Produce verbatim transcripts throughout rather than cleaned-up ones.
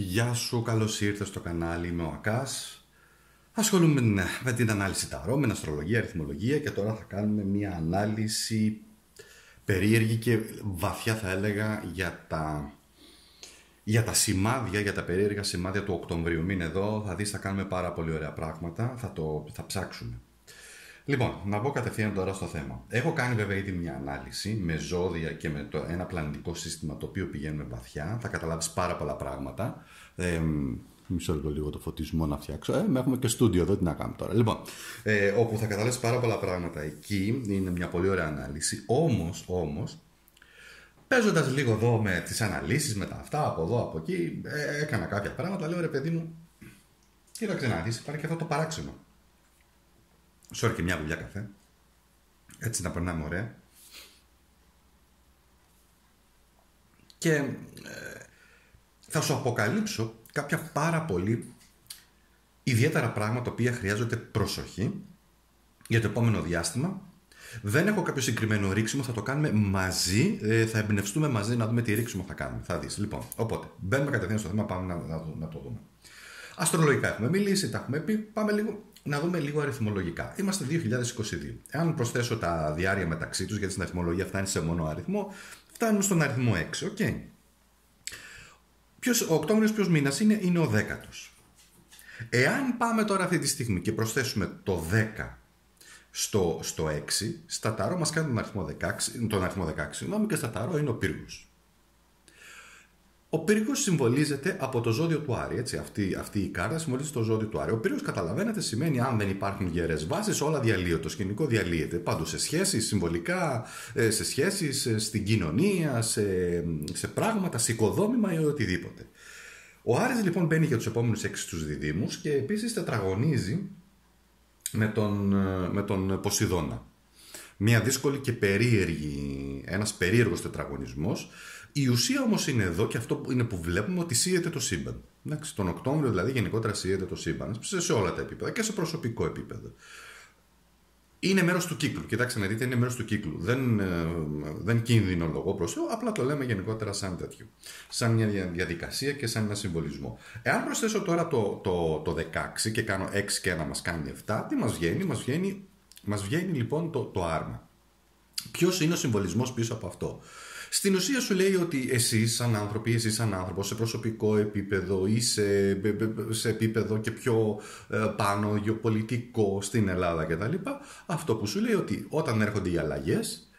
Γεια σου, καλώς ήρθες στο κανάλι, είμαι ο Ακάς. Ασχολούμαι με την ανάλυση ταρό, με αστρολογία, αριθμολογία και τώρα θα κάνουμε μια ανάλυση περίεργη και βαθιά, θα έλεγα, για τα, για τα σημάδια, για τα περίεργα σημάδια του Οκτωβρίου. Μην εδώ, θα δεις, θα κάνουμε πάρα πολύ ωραία πράγματα, θα, το, θα ψάξουμε. Λοιπόν, να μπω κατευθείαν τώρα στο θέμα. Έχω κάνει βέβαια ήδη μια ανάλυση με ζώδια και με το, ένα πλανητικό σύστημα το οποίο πηγαίνουμε βαθιά. Θα καταλάβεις πάρα πολλά πράγματα. Ε, μισό λεπτό λίγο το φωτισμό να φτιάξω. Ε, έχουμε και στούντιο εδώ, τι να κάνουμε τώρα. Λοιπόν, ε, όπου θα καταλάβεις πάρα πολλά πράγματα εκεί. Είναι μια πολύ ωραία ανάλυση. Όμως, όμως, παίζοντας λίγο εδώ με τις αναλύσεις, με τα αυτά, από εδώ, από εκεί, ε, έκανα κάποια πράγματα. Λέω, ρε παιδί μου, κοίταξε να δεις, υπάρχει και αυτό το παράξενο. Sorry, και μια γουλιά καφέ. Έτσι να περνάμε ωραία. Και ε, θα σου αποκαλύψω κάποια πάρα πολύ ιδιαίτερα πράγματα τα οποία χρειάζονται προσοχή για το επόμενο διάστημα. Δεν έχω κάποιο συγκεκριμένο ρίξιμο, θα το κάνουμε μαζί, ε, θα εμπνευστούμε μαζί να δούμε τι ρίξιμο θα κάνουμε. Θα δεις. Λοιπόν, οπότε μπαίνουμε κατευθείαν στο θέμα, πάμε να, να, να το δούμε. Αστρολογικά έχουμε μιλήσει, τα έχουμε πει, πάμε λίγο. Να δούμε λίγο αριθμολογικά. Είμαστε δύο χιλιάδες είκοσι δύο. Εάν προσθέσω τα διάρια μεταξύ τους, γιατί στην αριθμολογία φτάνει σε μόνο αριθμό, φτάνουμε στον αριθμό έξι. Okay. Ποιος, ο Οκτώβριος ποιος μήνας είναι, είναι ο δέκατος. Εάν πάμε τώρα αυτή τη στιγμή και προσθέσουμε το δέκα στο, στο έξι, στα ταρό μας κάνει τον αριθμό δεκαέξι, τον αριθμό δεκαέξι συγγνώμη, και στα ταρό είναι ο πύργος. Ο πύργος συμβολίζεται από το ζώδιο του Άρη. Έτσι, αυτή, αυτή η κάρτα συμβολίζει το ζώδιο του Άρη. Ο πύργος, καταλαβαίνετε, σημαίνει αν δεν υπάρχουν γερές βάσεις, όλα διαλύονται. Το σκηνικό διαλύεται. Πάντω σε σχέσεις, συμβολικά, σε σχέσεις, στην κοινωνία, σε, σε πράγματα, σε οικοδόμημα ή οτιδήποτε. Ο Άρης λοιπόν μπαίνει για τους επόμενους έξι τους διδύμους και επίσης τετραγωνίζει με τον, με τον Ποσειδώνα. Μια δύσκολη και περίεργη, ένας περίεργος τετραγωνισμός. Η ουσία όμως είναι εδώ και αυτό είναι που βλέπουμε ότι σύεται το σύμπαν. Εντάξει, τον Οκτώβριο δηλαδή γενικότερα σύεται το σύμπαν σε όλα τα επίπεδα και σε προσωπικό επίπεδο. Είναι μέρος του κύκλου. Κοιτάξτε να δείτε, είναι μέρος του κύκλου. Δεν, δεν κινδυνολογώ προς το, απλά το λέμε γενικότερα σαν τέτοιο. Σαν μια διαδικασία και σαν ένα συμβολισμό. Εάν προσθέσω τώρα το, το, το δεκαέξι και κάνω έξι και ένα μας κάνει επτά, τι μας βγαίνει, μας βγαίνει, μας βγαίνει λοιπόν το, το άρμα. Ποιος είναι ο συμβολισμός πίσω από αυτό? Στην ουσία σου λέει ότι εσείς σαν άνθρωποι, εσείς σαν άνθρωπος σε προσωπικό επίπεδο ή σε, σε επίπεδο και πιο ε, πάνω γεωπολιτικό στην Ελλάδα κτλ. Αυτό που σου λέει ότι όταν έρχονται οι αλλαγές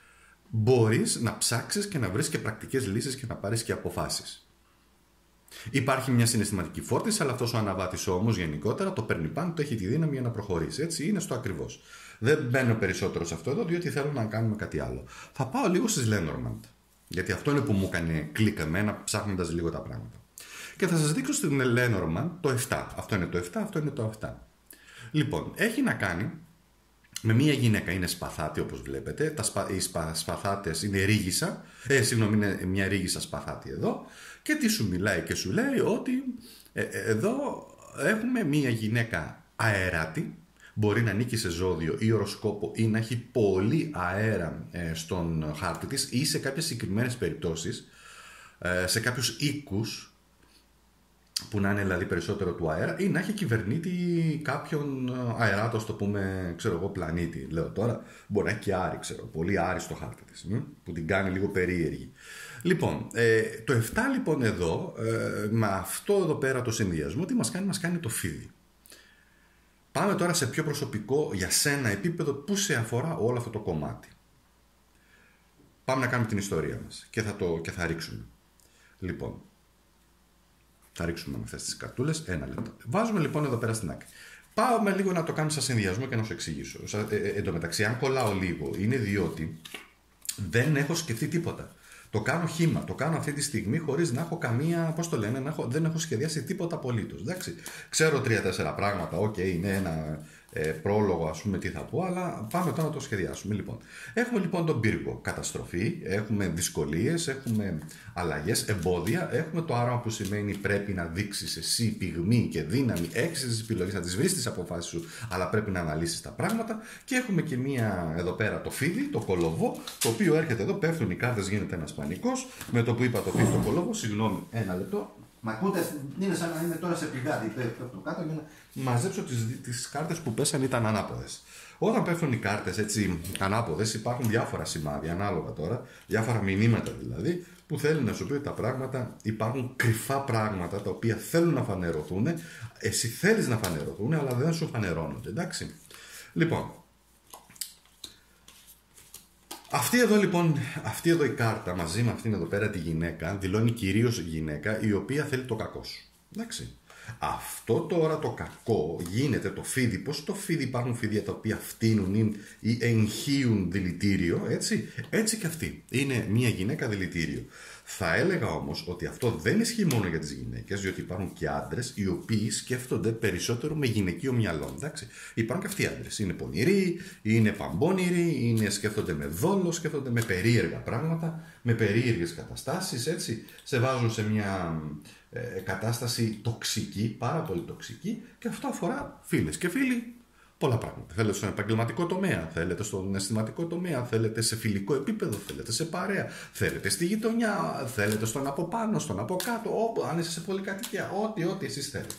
μπορείς να ψάξεις και να βρεις και πρακτικές λύσεις και να πάρεις και αποφάσεις. Υπάρχει μια συναισθηματική φόρτιση, αλλά αυτός ο αναβάτης όμως γενικότερα το παίρνει πάνω, το έχει τη δύναμη για να προχωρήσει. Έτσι είναι στο ακριβώς. Δεν μπαίνω περισσότερο σε αυτό εδώ, διότι θέλω να κάνουμε κάτι άλλο. Θα πάω λίγο στις Lenormand. Γιατί αυτό είναι που μου έκανε κλικ εμένα, ψάχνοντας λίγο τα πράγματα. Και θα σας δείξω στην Lenormand το επτά. Αυτό είναι το επτά, αυτό είναι το επτά. Λοιπόν, έχει να κάνει με μία γυναίκα. Είναι σπαθάτη, όπως βλέπετε. Τα σπα... Οι σπα... σπαθάτες είναι ρίγισσα. Ε, συγγνώμη, είναι μια ρίγισσα σπαθάτη εδώ. Και τι σου μιλάει και σου λέει ότι ε, εδώ έχουμε μία γυναίκα αεράτη. Μπορεί να ανήκει σε ζώδιο ή οροσκόπο ή να έχει πολύ αέρα στον χάρτη της ή σε κάποιες συγκεκριμένες περιπτώσεις, σε κάποιους οίκους που να είναι δηλαδή περισσότερο του αέρα ή να έχει κυβερνήτη κάποιον αεράτος, το πούμε, ξέρω εγώ, πλανήτη. Λέω τώρα, μπορεί να έχει και άρι, ξέρω, πολύ άρι στο χάρτη της, που την κάνει λίγο περίεργη. Λοιπόν, το επτά λοιπόν εδώ, με αυτό εδώ πέρα το συνδυασμό, τι μας κάνει, μας κάνει το φίδι. Πάμε τώρα σε πιο προσωπικό, για σένα επίπεδο, που σε αφορά όλο αυτό το κομμάτι. Πάμε να κάνουμε την ιστορία μας και θα, το, και θα ρίξουμε. Λοιπόν, θα ρίξουμε με αυτές τις καρτούλες, ένα λεπτό. Βάζουμε λοιπόν εδώ πέρα στην άκρη. Πάμε λίγο να το κάνουμε σαν συνδυασμό και να σου εξηγήσω. Ε, ε, εν τω μεταξύ, αν κολλάω λίγο, είναι διότι δεν έχω σκεφτεί τίποτα. Το κάνω χήμα, το κάνω αυτή τη στιγμή χωρίς να έχω καμία, πώς το λένε, να έχω, δεν έχω σχεδιάσει τίποτα απολύτως, εντάξει. Ξέρω τρία-τέσσερα πράγματα, οκ, okay, είναι ένα ε, πρόλογο, ας πούμε, τι θα πω, αλλά πάμε τώρα να το σχεδιάσουμε. Λοιπόν, έχουμε λοιπόν τον πύργο, καταστροφή, έχουμε δυσκολίες, έχουμε αλλαγές, εμπόδια, έχουμε το άρωμα που σημαίνει πρέπει να δείξεις εσύ πυγμή και δύναμη, έχεις τις επιλογές, να τις βρεις τις αποφάσεις σου, αλλά πρέπει να αναλύσεις τα πράγματα. Και έχουμε και μία εδώ πέρα το φίδι, το κολοβό, το οποίο έρχεται εδώ, πέφτουν οι κάρτες, γίνεται ένας πανικός, με το που είπα το φίδι, το κολοβό, συγγνώμη, ένα λεπτό. Μα ακούτε, είναι σαν να είναι τώρα σε πηγάδι, πέφτει από το κάτω για να μαζέψω τις, τις κάρτες που πέσαν ήταν ανάποδες. Όταν πέφτουν οι κάρτες έτσι ανάποδες, υπάρχουν διάφορα σημάδια, ανάλογα τώρα, διάφορα μηνύματα δηλαδή, που θέλουν να σου πει ότι τα πράγματα, υπάρχουν κρυφά πράγματα τα οποία θέλουν να φανερωθούν, εσύ θέλεις να φανερωθούν, αλλά δεν σου φανερώνονται, εντάξει. Λοιπόν, αυτή εδώ λοιπόν, αυτή εδώ η κάρτα μαζί με αυτήν εδώ πέρα τη γυναίκα, δηλώνει κυρίως γυναίκα η οποία θέλει το κακό σου. Εντάξει. Αυτό τώρα το κακό γίνεται το φίδι. Πώς το φίδι, υπάρχουν φίδια τα οποία φτύνουν ή εγχύουν δηλητήριο, έτσι. Έτσι και αυτή. Είναι μια γυναίκα δηλητήριο. Θα έλεγα όμως ότι αυτό δεν ισχύει μόνο για τις γυναίκες, διότι υπάρχουν και άντρες οι οποίοι σκέφτονται περισσότερο με γυναικείο μυαλό. Εντάξει. Υπάρχουν και αυτοί οι άντρες. Είναι πονηροί, είναι παμπώνηροι, είναι, σκέφτονται με δόλο, σκέφτονται με περίεργα πράγματα, με περίεργες καταστάσεις. Έτσι. Σε βάζουν σε μια ε, κατάσταση τοξική, πάρα πολύ τοξική, και αυτό αφορά φίλες και φίλοι. Πολλά πράγματα. Θέλετε στον επαγγελματικό τομέα, θέλετε στον αισθηματικό τομέα, θέλετε σε φιλικό επίπεδο, θέλετε σε παρέα, θέλετε στη γειτονιά, θέλετε στον από πάνω, στον από κάτω, όπου, αν είσαι σε πολυκατοικία, ό,τι, ό,τι εσείς θέλετε.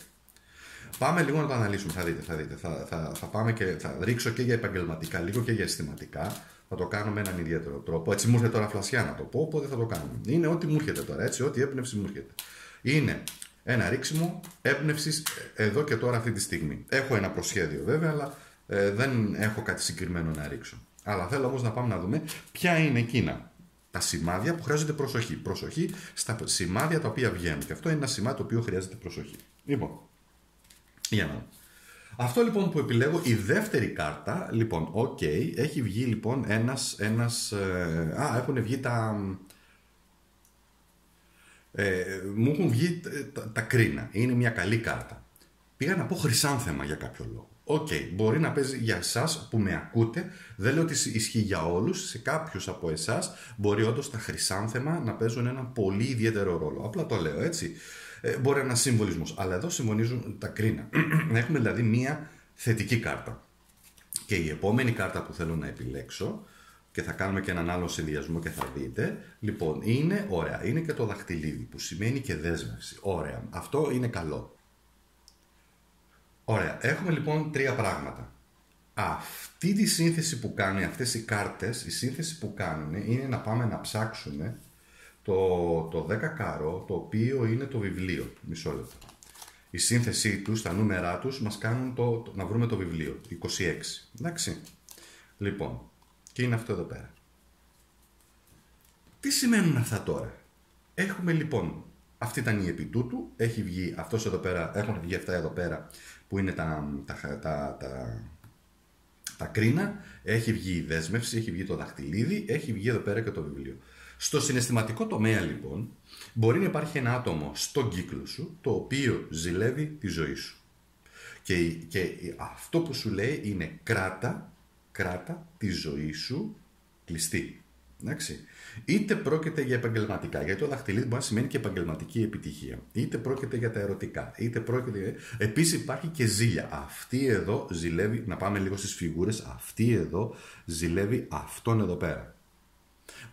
Πάμε λίγο να το αναλύσουμε, θα δείτε, θα δείτε. Θα, θα, θα πάμε και θα ρίξω και για επαγγελματικά, λίγο και για αισθηματικά. Θα το κάνω με έναν ιδιαίτερο τρόπο. Έτσι μου έρχεται τώρα φλασιά να το πω, οπότε θα το κάνουμε. Είναι ό,τι μου έρχεται τώρα, έτσι, ό,τι έμπνευση μου έρχεται. Είναι ένα ρίξιμο έμπνευσης εδώ και τώρα αυτή τη στιγμή. Έχω ένα προσχέδιο βέβαια, αλλά ε, δεν έχω κάτι συγκεκριμένο να ρίξω. Αλλά θέλω όμως να πάμε να δούμε ποια είναι εκείνα τα σημάδια που χρειάζονται προσοχή. Προσοχή στα σημάδια τα οποία βγαίνουν. Και αυτό είναι ένα σημάδι το οποίο χρειάζεται προσοχή. Λοιπόν, για να δούμε. Αυτό λοιπόν που επιλέγω, η δεύτερη κάρτα, λοιπόν, οκ, okay, έχει βγει λοιπόν ένας, ένας ε, α, έχουν βγει τα... Ε, μου έχουν βγει τα, τα κρίνα. Είναι μια καλή κάρτα. Πήγα να πω χρυσάνθεμα για κάποιο λόγο. Οκ, okay, μπορεί να παίζει για εσάς που με ακούτε. Δεν λέω ότι ισχύει για όλους. Σε κάποιους από εσάς μπορεί όντως τα χρυσάνθεμα να παίζουν ένα πολύ ιδιαίτερο ρόλο. Απλά το λέω έτσι. Ε, μπορεί να είναι συμβολισμός. Αλλά εδώ συμβολίζουν τα κρίνα. Έχουμε δηλαδή μια θετική κάρτα. Και η επόμενη κάρτα που θέλω να επιλέξω, και θα κάνουμε και έναν άλλο συνδυασμό και θα δείτε. Λοιπόν, είναι ωραία. Είναι και το δαχτυλίδι που σημαίνει και δέσμευση. Ωραία. Αυτό είναι καλό. Ωραία. Έχουμε λοιπόν τρία πράγματα. Αυτή τη σύνθεση που κάνουν αυτές οι κάρτες, η σύνθεση που κάνουν είναι να πάμε να ψάξουμε το, το δέκα καρό, το οποίο είναι το βιβλίο. Μισό λεπτό. Η σύνθεσή τους, τα νούμερά τους, μας κάνουν το, το, να βρούμε το βιβλίο. είκοσι έξι. Εντάξει. Λοιπόν. Και είναι αυτό εδώ πέρα. Τι σημαίνουν αυτά τώρα? Έχουμε λοιπόν, αυτή ήταν η επιτούτου, έχει βγει αυτός εδώ πέρα, έχουν βγει αυτά εδώ πέρα που είναι τα, τα, τα, τα, τα κρίνα, έχει βγει η δέσμευση, έχει βγει το δαχτυλίδι, έχει βγει εδώ πέρα και το βιβλίο. Στο συναισθηματικό τομέα λοιπόν, μπορεί να υπάρχει ένα άτομο στον κύκλο σου, το οποίο ζηλεύει τη ζωή σου. Και, και αυτό που σου λέει είναι κράτα, κράτα τη ζωή σου κλειστή. Εντάξει. Είτε πρόκειται για επαγγελματικά, γιατί το δαχτυλίδι μπορεί να σημαίνει και επαγγελματική επιτυχία. Είτε πρόκειται για τα ερωτικά, είτε πρόκειται. Επίσης υπάρχει και ζήλια. Αυτή εδώ ζηλεύει, να πάμε λίγο στις φιγούρες, αυτή εδώ ζηλεύει αυτόν εδώ πέρα.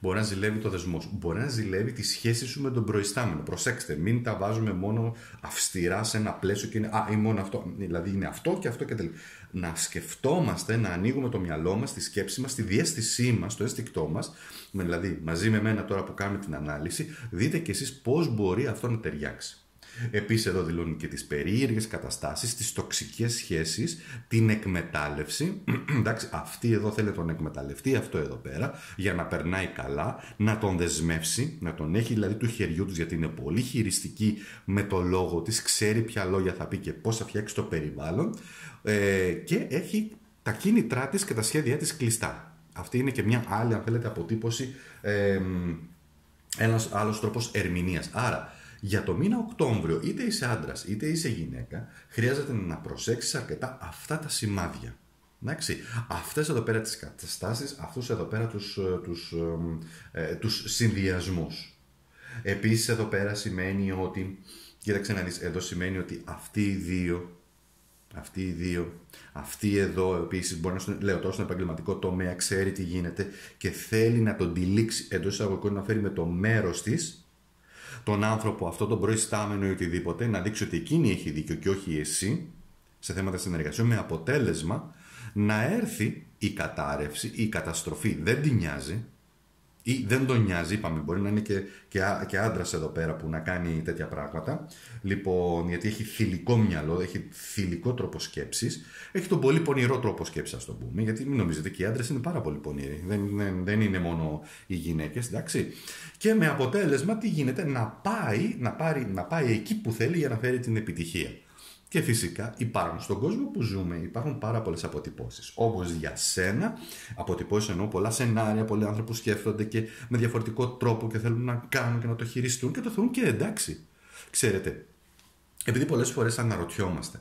Μπορεί να ζηλεύει το δεσμό σου, μπορεί να ζηλεύει τη σχέση σου με τον προϊστάμενο. Προσέξτε, μην τα βάζουμε μόνο αυστηρά σε ένα πλαίσιο και είναι, α, ή μόνο αυτό. Δηλαδή είναι αυτό και αυτό και τελείω. Να σκεφτόμαστε, να ανοίγουμε το μυαλό μας, τη σκέψη μας, τη διέστησή μας, το αίσθηκτό μας. Δηλαδή, μαζί με μένα τώρα που κάνουμε την ανάλυση, δείτε κι εσείς πώς μπορεί αυτό να ταιριάξει. Επίσης, εδώ δηλώνει και τις περίεργες καταστάσεις, τις τοξικές σχέσεις, την εκμετάλλευση. Εντάξει, αυτή εδώ θέλει να τον εκμεταλλευτεί, αυτό εδώ πέρα, για να περνάει καλά, να τον δεσμεύσει, να τον έχει δηλαδή του χεριού τους, γιατί είναι πολύ χειριστική με το λόγο της, ξέρει ποια λόγια θα πει και πώς θα φτιάξει το περιβάλλον, ε, και έχει τα κίνητρά της και τα σχέδιά της κλειστά. Αυτή είναι και μια άλλη, αν θέλετε, αποτύπωση, ε, ένας άλλος τρόπος ερμηνείας. Άρα, για το μήνα Οκτώβριο, είτε είσαι άντρας είτε είσαι γυναίκα, χρειάζεται να προσέξεις αρκετά αυτά τα σημάδια. Εντάξει, αυτές εδώ πέρα τις καταστάσεις, αυτούς εδώ πέρα τους, τους, ε, τους συνδυασμούς. Επίσης εδώ πέρα σημαίνει ότι, κοίταξε να δεις, εδώ σημαίνει ότι αυτοί οι δύο, αυτοί οι δύο, αυτοί εδώ επίσης μπορεί να στον, λέω τώρα στον επαγγελματικό τομέα, ξέρει τι γίνεται και θέλει να τον τυλίξει εντός εισαγωγικών, να φέρει με το μέρος της. τον άνθρωπο αυτό, τον προϊστάμενο ή οτιδήποτε, να δείξει ότι εκείνη έχει δίκιο και όχι εσύ σε θέματα συνεργασιών, με αποτέλεσμα να έρθει η κατάρρευση, η καταστροφή. Δεν την νοιάζει ή δεν τον νοιάζει, είπαμε, μπορεί να είναι και, και, και άντρας εδώ πέρα που να κάνει τέτοια πράγματα. Λοιπόν, γιατί έχει θηλυκό μυαλό, έχει θηλυκό τρόπο σκέψης, έχει τον πολύ πονηρό τρόπο σκέψης, ας το πούμε, γιατί μην νομίζετε και οι άντρες είναι πάρα πολύ πονηροί, δεν, δεν, δεν είναι μόνο οι γυναίκες, εντάξει. Και με αποτέλεσμα τι γίνεται, να πάει, να, πάρει, να πάει εκεί που θέλει για να φέρει την επιτυχία. Και φυσικά υπάρχουν στον κόσμο που ζούμε, υπάρχουν πάρα πολλές αποτυπώσεις. Όμως για σένα, αποτυπώσεις εννοώ πολλά σενάρια, πολλοί άνθρωποι σκέφτονται και με διαφορετικό τρόπο και θέλουν να κάνουν και να το χειριστούν και το θεωρούν και εντάξει. Ξέρετε, επειδή πολλές φορές αναρωτιόμαστε,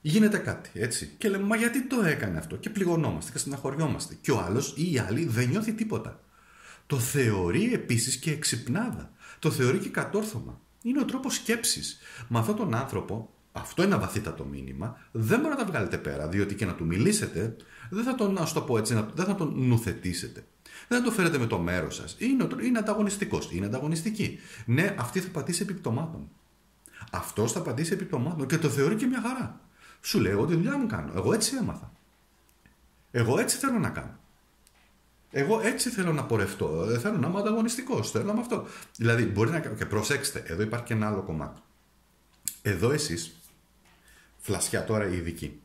γίνεται κάτι έτσι και λέμε, μα γιατί το έκανε αυτό, και πληγωνόμαστε και στεναχωριόμαστε. Και ο άλλος ή η άλλη δεν νιώθει τίποτα. Το θεωρεί επίσης και εξυπνάδα. Το θεωρεί και κατόρθωμα. Είναι ο τρόπος σκέψης. Με αυτόν τον άνθρωπο. Αυτό είναι ένα βαθύτατο μήνυμα. Δεν μπορεί να τα βγάλετε πέρα, διότι και να του μιλήσετε, δεν θα τον, ας το πω έτσι, δεν θα τον νουθετήσετε. Δεν θα τον φέρετε με το μέρος σας. Είναι, είναι ανταγωνιστικός, είναι ανταγωνιστική. Ναι, αυτή θα πατήσει επιπτωμάτων. Αυτός θα πατήσει επιπτωμάτων και το θεωρεί και μια χαρά. Σου λέει: εγώ τη δουλειά μου κάνω. Εγώ έτσι έμαθα. Εγώ έτσι θέλω να κάνω. Εγώ έτσι θέλω να πορευτώ. Θέλω να είμαι ανταγωνιστικός. Θέλω να είμαι αυτό. Δηλαδή, μπορεί να. Και προσέξτε, εδώ υπάρχει και ένα άλλο κομμάτι. Εδώ εσείς. Φλασιά τώρα η ειδική.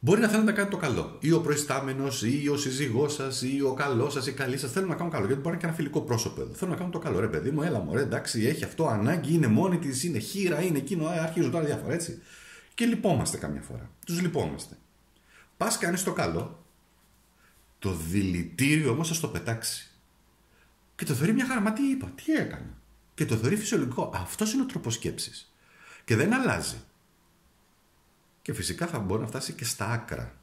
Μπορεί να θέλετε να κάνετε το καλό. Ή ο προϊστάμενος, ή ο σύζυγός σας, ή ο καλός σας, ή καλή σας. Θέλουν να κάνουν καλό. Γιατί μπορεί να είναι και ένα φιλικό πρόσωπο εδώ. Θέλουν να κάνουν το καλό. Ρε παιδί μου, έλα μωρέ, εντάξει, έχει αυτό ανάγκη, είναι μόνη της, είναι χείρα, είναι εκείνο. Αρχίζουν τώρα διάφορα έτσι. Και λυπόμαστε καμιά φορά. Τους λυπόμαστε. Πας κάνεις το καλό. Το δηλητήριο όμως θα στο πετάξει. Και το θεωρεί μια χαρά. Μα τι είπα, τι έκανα. Και το θεωρεί φυσιολογικό. Αυτό είναι ο τρόπος σκέψης. Και δεν αλλάζει. Και φυσικά θα μπορεί να φτάσει και στα άκρα.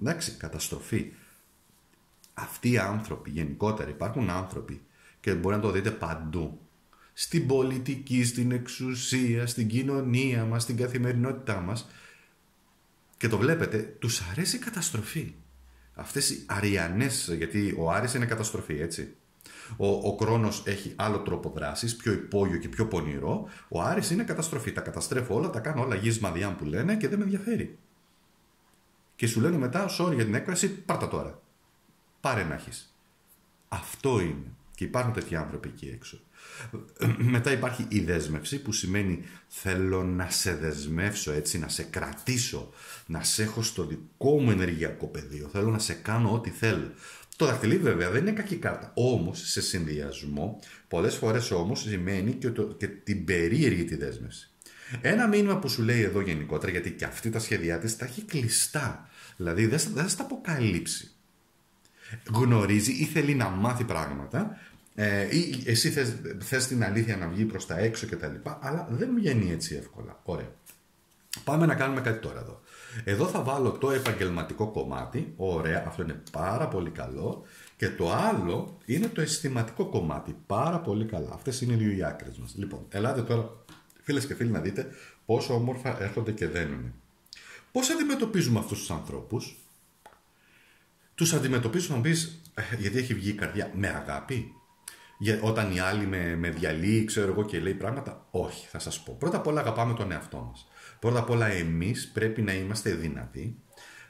Εντάξει, καταστροφή. Αυτοί οι άνθρωποι, γενικότερα υπάρχουν άνθρωποι και μπορεί να το δείτε παντού. Στην πολιτική, στην εξουσία, στην κοινωνία μας, στην καθημερινότητά μας. Και το βλέπετε, τους αρέσει η καταστροφή. Αυτές οι αριανές, γιατί ο Άρης είναι καταστροφή, έτσι. Ο, ο Κρόνος έχει άλλο τρόπο δράσης, πιο υπόγειο και πιο πονηρό. Ο Άρης είναι καταστροφή. Τα καταστρέφω όλα, τα κάνω όλα γης μαδιάν που λένε και δεν με ενδιαφέρει. Και σου λένε μετά, sorry για την έκφραση, πάρτα τώρα. Πάρε να έχεις. Αυτό είναι. Και υπάρχουν τέτοιοι άνθρωποι εκεί έξω. Μετά υπάρχει η δέσμευση που σημαίνει θέλω να σε δεσμεύσω έτσι, να σε κρατήσω, να σε έχω στο δικό μου ενεργειακό πεδίο. Θέλω να σε κάνω ό,τι θέλω. Το δαχτυλί βέβαια δεν είναι κακή κάρτα, όμως σε συνδυασμό πολλές φορές όμως σημαίνει και, το, και την περίεργη τη δέσμευση. Ένα μήνυμα που σου λέει εδώ γενικότερα, γιατί και αυτή τα σχέδιά της τα έχει κλειστά, δηλαδή δεν θα τα αποκαλύψει. Γνωρίζει ή θέλει να μάθει πράγματα, ε, ή εσύ θες, θες την αλήθεια να βγει προς τα έξω κτλ, αλλά δεν βγαίνει έτσι εύκολα. Ωραία. Πάμε να κάνουμε κάτι τώρα εδώ. Εδώ θα βάλω το επαγγελματικό κομμάτι. Ωραία, αυτό είναι πάρα πολύ καλό. Και το άλλο είναι το αισθηματικό κομμάτι. Πάρα πολύ καλά. Αυτές είναι οι δύο άκρες μας. Λοιπόν, ελάτε τώρα, φίλες και φίλοι, να δείτε πόσο όμορφα έρχονται και δένουν. Πώς αντιμετωπίζουμε αυτούς τους ανθρώπους? Τους αντιμετωπίζουμε, να πεις, γιατί έχει βγει η καρδιά, με αγάπη. Για, όταν οι άλλοι με, με διαλύει, ξέρω εγώ, και λέει πράγματα. Όχι, θα σας πω. Πρώτα απ' όλα αγαπάμε τον εαυτό μας. Πρώτα απ' όλα εμείς πρέπει να είμαστε δυνατοί.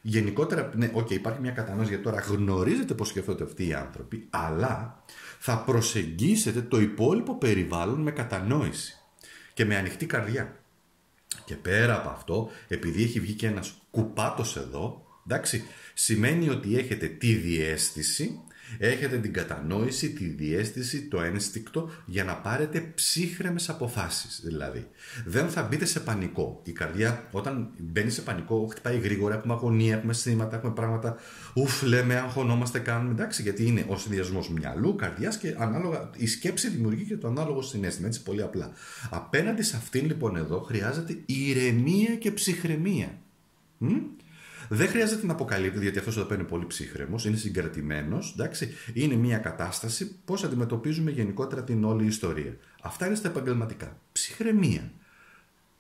Γενικότερα, ναι, okay, υπάρχει μια κατανόηση, γιατί τώρα γνωρίζετε πώς σκεφτόνται αυτοί οι άνθρωποι, αλλά θα προσεγγίσετε το υπόλοιπο περιβάλλον με κατανόηση και με ανοιχτή καρδιά. Και πέρα από αυτό, επειδή έχει βγει και ένας κουπάτος εδώ, εντάξει, σημαίνει ότι έχετε τη διαίσθηση, έχετε την κατανόηση, τη διαίσθηση, το ένστικτο για να πάρετε ψύχρεμες αποφάσεις. Δηλαδή, δεν θα μπείτε σε πανικό. Η καρδιά, όταν μπαίνει σε πανικό, χτυπάει γρήγορα. Έχουμε αγωνία, έχουμε αισθήματα, έχουμε πράγματα. Ουφ, λέμε, αγχωνόμαστε, κάνουμε. Εντάξει, γιατί είναι ο συνδυασμός μυαλού, καρδιάς και ανάλογα. Η σκέψη δημιουργεί και το ανάλογο συνέστημα. Έτσι, πολύ απλά. Απέναντι σε αυτήν, λοιπόν, εδώ χρειάζεται ηρεμία και ψυχραιμία. Δεν χρειάζεται να αποκαλύπτει, γιατί αυτός εδώ παίρνει πολύ ψύχρεμος, είναι συγκρατημένος, εντάξει, είναι μια κατάσταση πώς αντιμετωπίζουμε γενικότερα την όλη ιστορία. Αυτά είναι στα επαγγελματικά. Ψυχραιμία.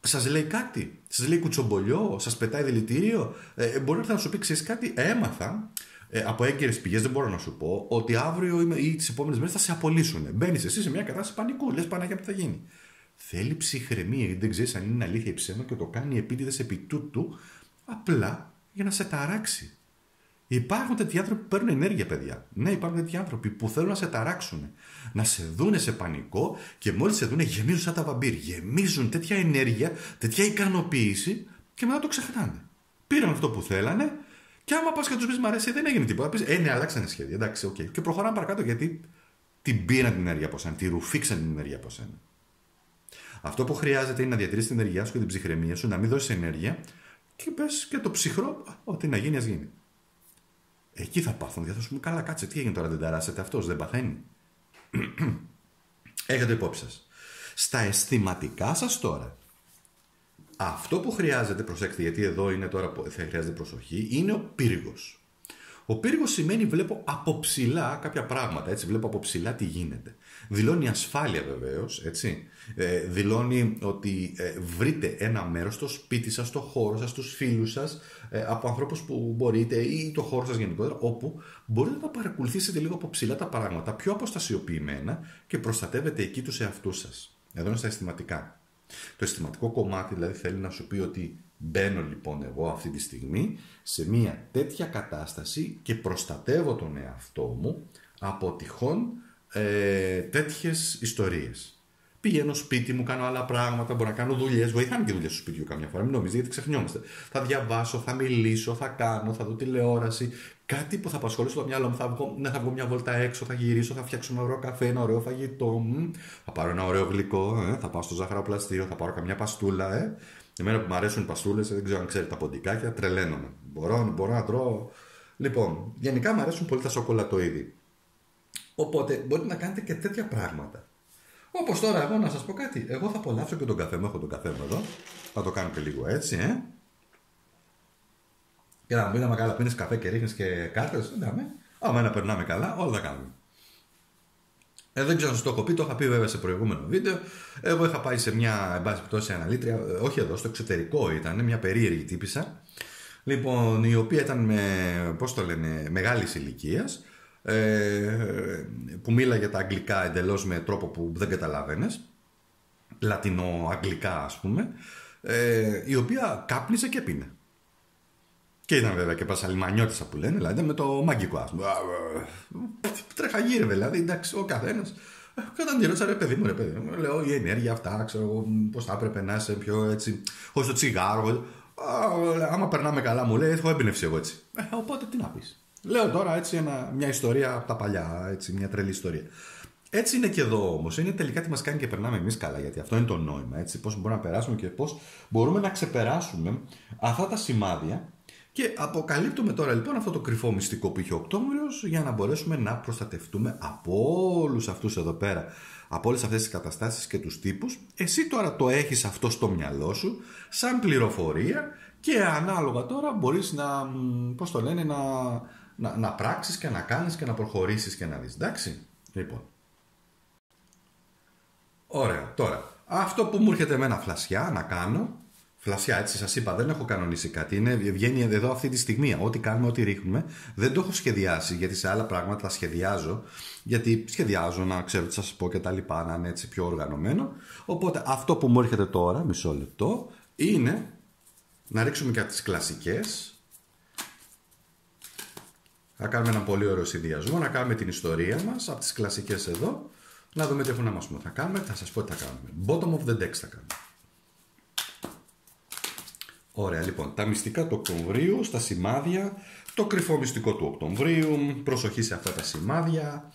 Σας λέει κάτι, σας λέει κουτσομπολιό, σας πετάει δηλητήριο, ε, μπορεί να σου πει, ξέρεις κάτι, έμαθα, ε, από έγκαιρες πηγές δεν μπορώ να σου πω ότι αύριο ή τις επόμενες μέρες θα σε απολύσουν. Μπαίνεις εσύ σε μια κατάσταση πανικού. Λες Παναγία που θα γίνει. Θέλει ψυχραιμία, γιατί δεν ξέρεις αν είναι αλήθεια ή ψέμα και το κάνει επίτηδες επί τούτου απλά για να σε ταράξει. Υπάρχουν τέτοιοι άνθρωποι που παίρνουν ενέργεια, παιδιά. Ναι, υπάρχουν τέτοιοι άνθρωποι που θέλουν να σε ταράξουν, να σε δούνε σε πανικό και μόλις σε δούνε γεμίζουν σαν τα βαμπύρ. Γεμίζουν τέτοια ενέργεια, τέτοια ικανοποίηση και μετά το ξεχνάνε. Πήραν αυτό που θέλανε και άμα πας και τους πεις μ' αρέσει, δεν έγινε τίποτα. Πεις, ε, ναι, αλλάξανε σχέδια. Εντάξει, οκ. Okay. Και προχωράνε παρακάτω γιατί την πήραν την ενέργεια από σένα, τη ρουφήξαν την ενέργεια από σένα. Αυτό που χρειάζεται είναι να διατηρήσεις την ενέργειά σου και την ψυχραιμία σου, να μην δώσεις ενέργεια και πες και το ψυχρό, ό,τι να γίνει, ας γίνει. Εκεί θα πάθουν, γιατί θα σου πούμε, καλά, κάτσε, τι έγινε τώρα, δεν ταράσσεται αυτός, δεν παθαίνει. Έχετε υπόψη σας. Στα αισθηματικά σας τώρα, αυτό που χρειάζεται, προσέξτε, γιατί εδώ είναι τώρα που θα χρειάζεται προσοχή, είναι ο πύργος. Ο πύργος σημαίνει βλέπω από ψηλά κάποια πράγματα, έτσι, βλέπω από ψηλά τι γίνεται. Δηλώνει ασφάλεια βεβαίως, έτσι, ε, δηλώνει ότι ε, βρείτε ένα μέρος στο σπίτι σας, στο χώρο σας, στους φίλους σας, ε, από ανθρώπους που μπορείτε ή το χώρο σας γενικότερα, όπου μπορείτε να παρακολουθήσετε λίγο από ψηλά τα πράγματα, πιο αποστασιοποιημένα και προστατεύετε εκεί τους εαυτούς σας. Εδώ είναι στα αισθηματικά. Το αισθηματικό κομμάτι δηλαδή θέλει να σου πει ότι μπαίνω λοιπόν εγώ αυτή τη στιγμή σε μια τέτοια κατάσταση και προστατεύω τον εαυτό μου από τυχόν ε, τέτοιες ιστορίες. Πηγαίνω σπίτι μου, κάνω άλλα πράγματα, μπορώ να κάνω δουλειές, βοηθάνε και δουλειές στο σπίτι μου καμιά φορά, μην νομίζετε γιατί ξεχνιόμαστε. Θα διαβάσω, θα μιλήσω, θα κάνω, θα δω τηλεόραση, κάτι που θα απασχολήσω το μυαλό μου, θα βγω, ναι, θα βγω μια βόλτα έξω, θα γυρίσω, θα φτιάξω ένα ωραίο καφέ, ένα ωραίο φαγητό, θα πάρω ένα ωραίο γλυκό, ε, θα πάω στο ζαχαροπλαστείο, θα πάρω καμιά παστούλα. Ε. Εμένα που μου αρέσουν οι παστούλες, δεν ξέρω αν ξέρετε τα ποντικάκια, τρελαίνομαι. Μπορώ, μπορώ να τρώω. Λοιπόν, γενικά μου αρέσουν πολύ τα σοκολατοειδή. Οπότε μπορείτε να κάνετε και τέτοια πράγματα. Όπως τώρα, εγώ να σας πω κάτι. Εγώ θα απολαύσω και τον καφέ μου. Έχω τον καφέ μου εδώ. Θα το κάνω και λίγο έτσι, ε. Και να μου πείτε, καλά, πίνεις καφέ και ρίχνεις και κάρτες. Ναι, άμα να περνάμε καλά, όλα τα κάνουμε. Ε, δεν ξέρω αν σας το έχω πει, το είχα πει βέβαια σε προηγούμενο βίντεο. Εγώ είχα πάει σε μια, εν πάση περιπτώσει, αναλύτρια, όχι εδώ, στο εξωτερικό ήταν, μια περίεργη τύπισσα. Λοιπόν, η οποία ήταν με, πώς το λένε, μεγάλης ηλικίας, ε, που μίλαγε τα αγγλικά εντελώς με τρόπο που δεν καταλάβαινες, λατινοαγγλικά ας πούμε, ε, η οποία κάπνιζε και πίνε. Και ήταν βέβαια και πασαλιμανιώτησα που λένε, δηλαδή με το μαγκικό άσμα. Τρέχα γύρευε, δηλαδή, εντάξει, ο καθένας. Και όταν τη ρώτησα, ρε παιδί μου, ρε παιδί μου, λέω η ενέργεια αυτά, ξέρω εγώ, πώς θα έπρεπε να είσαι πιο έτσι, χωρίς το τσιγάρο. Άμα περνάμε καλά, μου λέει, έχω έμπνευση εγώ έτσι. Οπότε τι να πεις. Λέω τώρα έτσι ένα, μια ιστορία από τα παλιά, έτσι, μια τρελή ιστορία. Έτσι είναι και εδώ όμως. Είναι τελικά τι μας κάνει και περνάμε εμείς καλά, γιατί αυτό είναι το νόημα. Έτσι, πώς μπορούμε να περάσουμε και πώς μπορούμε να ξεπεράσουμε αυτά τα σημάδια. Και αποκαλύπτουμε τώρα λοιπόν αυτό το κρυφό μυστικό που είχε ο Οκτώβριος για να μπορέσουμε να προστατευτούμε από όλους αυτούς εδώ πέρα, από όλες αυτές τις καταστάσεις και τους τύπους. Εσύ τώρα το έχεις αυτό στο μυαλό σου σαν πληροφορία και ανάλογα τώρα μπορείς να, πώς το λένε, να, να, να πράξεις και να κάνεις και να προχωρήσεις και να δεις. Εντάξει, λοιπόν. Ωραία, τώρα. Αυτό που μου έρχεται εμένα φλασιά να κάνω. Φλασιά, έτσι σας είπα, δεν έχω κανονίσει κάτι. Είναι, βγαίνει εδώ αυτή τη στιγμή. Ό,τι κάνουμε, ό,τι ρίχνουμε. Δεν το έχω σχεδιάσει, γιατί σε άλλα πράγματα τα σχεδιάζω. Γιατί σχεδιάζω να ξέρω τι σας πω και τα λοιπά, να είναι έτσι πιο οργανωμένο. Οπότε αυτό που μου έρχεται τώρα, μισό λεπτό, είναι να ρίξουμε και τις κλασικές. Θα κάνουμε έναν πολύ ωραίο συνδυασμό, να κάνουμε την ιστορία μας από τις κλασικές εδώ. Να δούμε τι έχουν να μας πούμε. Θα κάνουμε, θα σας πω τι θα κάνουμε. Bottom of the deck θα κάνουμε. Ωραία, λοιπόν, τα μυστικά του Οκτωβρίου, στα σημάδια, το κρυφό μυστικό του Οκτωβρίου, προσοχή σε αυτά τα σημάδια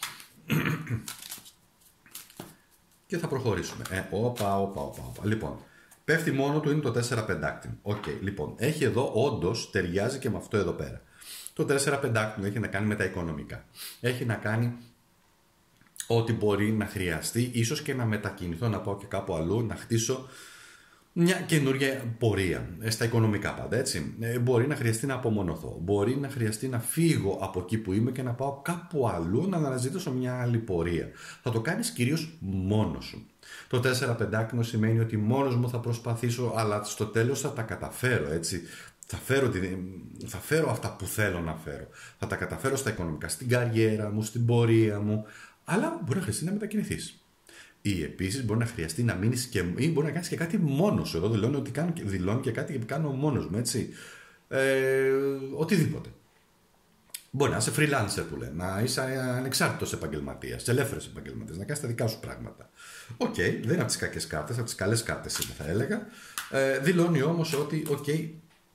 και θα προχωρήσουμε. Ε, όπα, όπα, όπα, όπα. Λοιπόν, πέφτει μόνο του, είναι το τέσσερα πεντάκτην. Οκ, okay, λοιπόν, έχει εδώ, όντως, ταιριάζει και με αυτό εδώ πέρα. Το τέσσερα πεντάκτην έχει να κάνει με τα οικονομικά. Έχει να κάνει ό,τι μπορεί να χρειαστεί, ίσως και να μετακινηθώ, να πάω και κάπου αλλού, να χτίσω μια καινούργια πορεία, στα οικονομικά πάντα, έτσι. Μπορεί να χρειαστεί να απομονωθώ, μπορεί να χρειαστεί να φύγω από εκεί που είμαι και να πάω κάπου αλλού να αναζητήσω μια άλλη πορεία. Θα το κάνεις κυρίως μόνος σου. Το τέσσερα πεντάκτηνο σημαίνει ότι μόνος μου θα προσπαθήσω, αλλά στο τέλος θα τα καταφέρω, έτσι. Θα φέρω, θα φέρω αυτά που θέλω να φέρω. Θα τα καταφέρω στα οικονομικά, στην καριέρα μου, στην πορεία μου. Αλλά μπορεί να χρειαστεί να μετακινηθείς. Ή επίσης μπορεί να χρειαστεί να μείνεις και, ή μπορεί να κάνεις και κάτι μόνος σου. Εδώ δηλώνω ότι κάνω, δηλώνω και κάτι που κάνω μόνος μου, έτσι. Ε, οτιδήποτε. Μπορεί να είσαι freelancer που λένε, να είσαι ανεξάρτητος επαγγελματίας, ελεύθερος επαγγελματίας, να κάνεις τα δικά σου πράγματα. Οκ, okay, δεν είναι από τις κακές κάρτες, από τις καλές κάρτες είναι, θα έλεγα. Ε, δηλώνει όμως ότι, οκ, okay,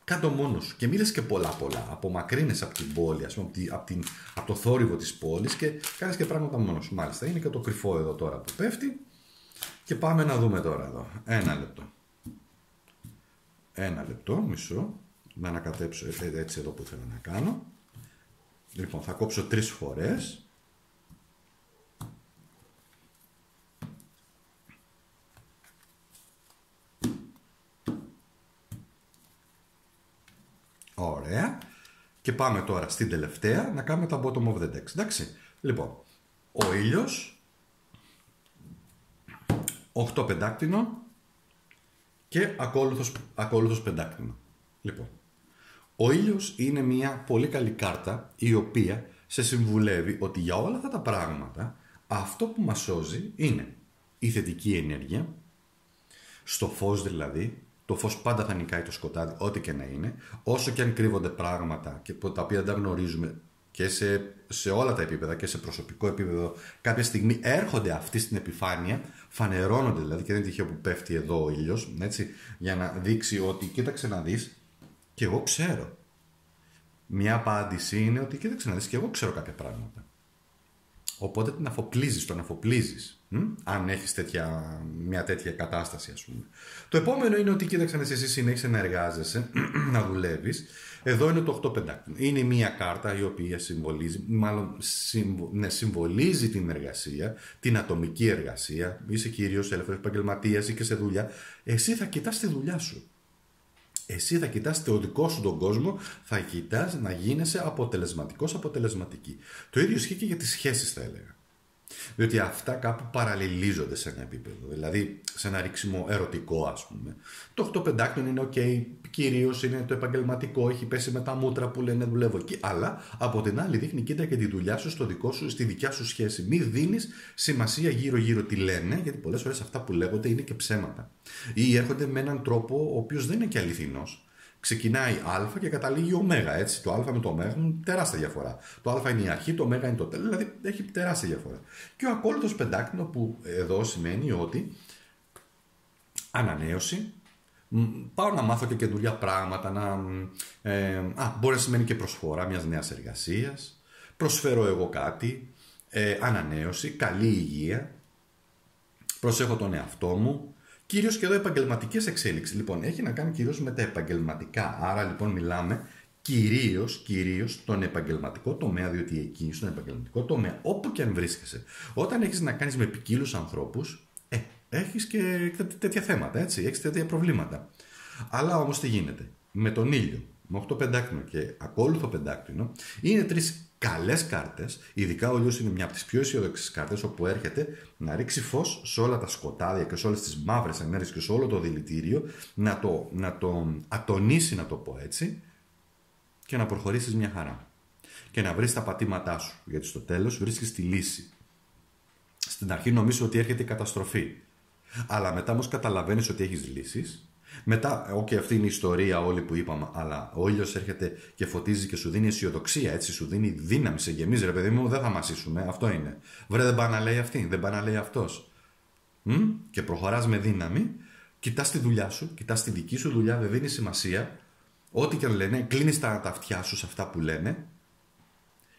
κάντο μόνος σου. Και μη λες και πολλά πολλά. Απομακρύνεσαι από την πόλη, ας πούμε, από, την, από το θόρυβο της πόλης και κάνεις και πράγματα μόνος σου. Μάλιστα, είναι και το κρυφό εδώ τώρα που πέφτει. Και πάμε να δούμε τώρα εδώ. Ένα λεπτό. Ένα λεπτό, μισό. Να ανακατέψω έτσι εδώ που θέλω να κάνω. Λοιπόν, θα κόψω τρεις φορές. Ωραία. Και πάμε τώρα στην τελευταία να κάνουμε τα bottom of the decks. Εντάξει. Λοιπόν, ο ήλιος, οκτώ πεντάκτηνο και ακόλουθος, ακόλουθος πεντάκτηνο. Λοιπόν. Ο ήλιος είναι μια πολύ καλή κάρτα η οποία σε συμβουλεύει ότι για όλα αυτά τα πράγματα αυτό που μας σώζει είναι η θετική ενέργεια, στο φως δηλαδή, το φως πάντα θα νικάει το σκοτάδι, ό,τι και να είναι, όσο και αν κρύβονται πράγματα και τα οποία δεν τα γνωρίζουμε και σε, σε όλα τα επίπεδα και σε προσωπικό επίπεδο, κάποια στιγμή έρχονται αυτοί στην επιφάνεια, φανερώνονται δηλαδή και δεν είναι τυχαίο που πέφτει εδώ ο ήλιος, έτσι, για να δείξει ότι κοίταξε να δεις, και εγώ ξέρω. Μια απάντηση είναι ότι κοίταξε να δεις, και εγώ ξέρω κάποια πράγματα. Οπότε την αφοπλίζεις, τον αφοπλίζεις. Μ? Αν έχεις τέτοια, μια τέτοια κατάσταση, ας πούμε. Το επόμενο είναι ότι κοίταξε να δεις, εσύ συνέχισε να εργάζεσαι, να δουλεύεις. Εδώ είναι το οκτώ πεντάκτηνο. Είναι μια κάρτα η οποία συμβολίζει, μάλλον συμβο, ναι, συμβολίζει την εργασία, την ατομική εργασία. Είσαι κυρίως ελεύθερος επαγγελματίας ή και σε δουλειά. Εσύ θα κοιτάς τη δουλειά σου. Εσύ θα κοιτάς το δικό σου τον κόσμο, θα κοιτάς να γίνεσαι αποτελεσματικός, αποτελεσματική. Το ίδιο ισχύει και για τις σχέσεις, θα έλεγα. Διότι αυτά κάπου παραλληλίζονται σε ένα επίπεδο. Δηλαδή, σε ένα ρίξιμο ερωτικό, ας πούμε. Το οκτώ πεντάκτηνο είναι ok, κυρίως είναι το επαγγελματικό, έχει πέσει με τα μούτρα που λένε δουλεύω εκεί. Αλλά από την άλλη, δείχνει κοίτα και τη δουλειά σου, στο δικό σου, στη δικιά σου σχέση. Μην δίνεις σημασία γύρω-γύρω τι λένε, γιατί πολλές φορές αυτά που λέγονται είναι και ψέματα. Ή έρχονται με έναν τρόπο ο οποίος δεν είναι και αληθινός. Ξεκινάει α και καταλήγει ω, έτσι. Το α με το ω έχουν τεράστια διαφορά. Το α είναι η αρχή, το ω είναι το τέλος, δηλαδή έχει τεράστια διαφορά. Και ο ακόλουθος πεντάκτηνο που εδώ σημαίνει ότι ανανέωση, πάω να μάθω και καινούργια πράγματα, να, ε, α, μπορεί να σημαίνει και προσφορά μιας νέας εργασίας, προσφέρω εγώ κάτι, ε, ανανέωση, καλή υγεία, προσέχω τον εαυτό μου. Κυρίως και εδώ επαγγελματικές εξέλιξεις. Λοιπόν, έχει να κάνει κυρίως με τα επαγγελματικά. Άρα λοιπόν μιλάμε κυρίως, κυρίως στον επαγγελματικό τομέα, διότι εκεί στον επαγγελματικό τομέα, όπου και αν βρίσκεσαι, όταν έχεις να κάνεις με ποικίλους ανθρώπους, ε, έχεις και τέτοια θέματα, έτσι, έχεις τέτοια προβλήματα. Αλλά όμως τι γίνεται. Με τον ήλιο, με οκτώ πεντάκτηνο και ακόλουθο πεντάκτηνο, είναι τρεις καλές κάρτες, ειδικά ο ήλιος είναι μια από τις πιο αισιοδοξές κάρτες, όπου έρχεται να ρίξει φως σε όλα τα σκοτάδια και σε όλες τις μαύρες ενέργειες και σε όλο το δηλητήριο, να το, να το ατονίσει, να το πω έτσι, και να προχωρήσεις μια χαρά. Και να βρεις τα πατήματά σου, γιατί στο τέλος βρίσκεις τη λύση. Στην αρχή νομίζω ότι έρχεται η καταστροφή, αλλά μετά όμως καταλαβαίνεις ότι έχεις λύσεις. Μετά, ok, αυτή είναι η ιστορία όλη που είπαμε, αλλά ο ήλιος έρχεται και φωτίζει και σου δίνει αισιοδοξία, έτσι, σου δίνει δύναμη, σε γεμίζει, ρε παιδί μου, δεν θα μασίσουμε, αυτό είναι. Βρε, δεν πάει να λέει αυτή, δεν πάει να λέει αυτός. Μ? Και προχωράς με δύναμη, κοιτάς τη δουλειά σου, κοιτάς τη δική σου δουλειά, δεν δίνει σημασία, ό,τι και αν λένε, κλείνεις τα, τα αυτιά σου σε αυτά που λένε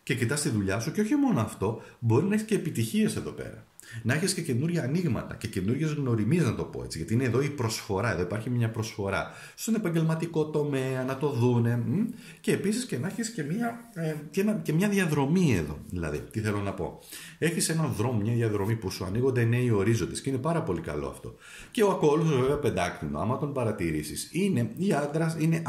και κοιτάς τη δουλειά σου, και όχι μόνο αυτό, μπορεί να έχεις και επιτυχίες εδώ πέρα. Να έχεις και καινούργια ανοίγματα και καινούργιες γνωριμίες, να το πω έτσι. Γιατί είναι εδώ η προσφορά, εδώ υπάρχει μια προσφορά στον επαγγελματικό τομέα, να το δούνε. Και επίσης και να έχεις και μια, ε, και, να, και μια διαδρομή εδώ. Δηλαδή, τι θέλω να πω. Έχεις έναν δρόμο, μια διαδρομή που σου ανοίγονται νέοι ορίζοντες και είναι πάρα πολύ καλό αυτό. Και ο ακόλουθος, βέβαια, πεντάκτηνο, άμα τον παρατηρήσεις, είναι η άντρας, είναι,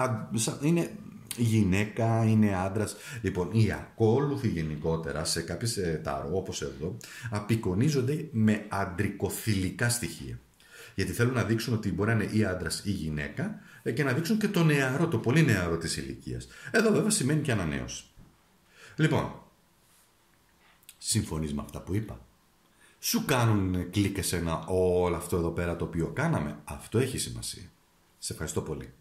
είναι γυναίκα, είναι άντρας. Λοιπόν, οι ακόλουθοι γενικότερα σε κάποιες ταρό, όπως εδώ, απεικονίζονται με αντρικοθυλικά στοιχεία. Γιατί θέλουν να δείξουν ότι μπορεί να είναι ή άντρας ή γυναίκα και να δείξουν και το νεαρό, το πολύ νεαρό της ηλικίας. Εδώ βέβαια σημαίνει και ανανέωση. Λοιπόν, συμφωνείς με αυτά που είπα? Σου κάνουν κλικ εσένα όλο αυτό εδώ πέρα το οποίο κάναμε? Αυτό έχει σημασία. Σε ευχαριστώ πολύ.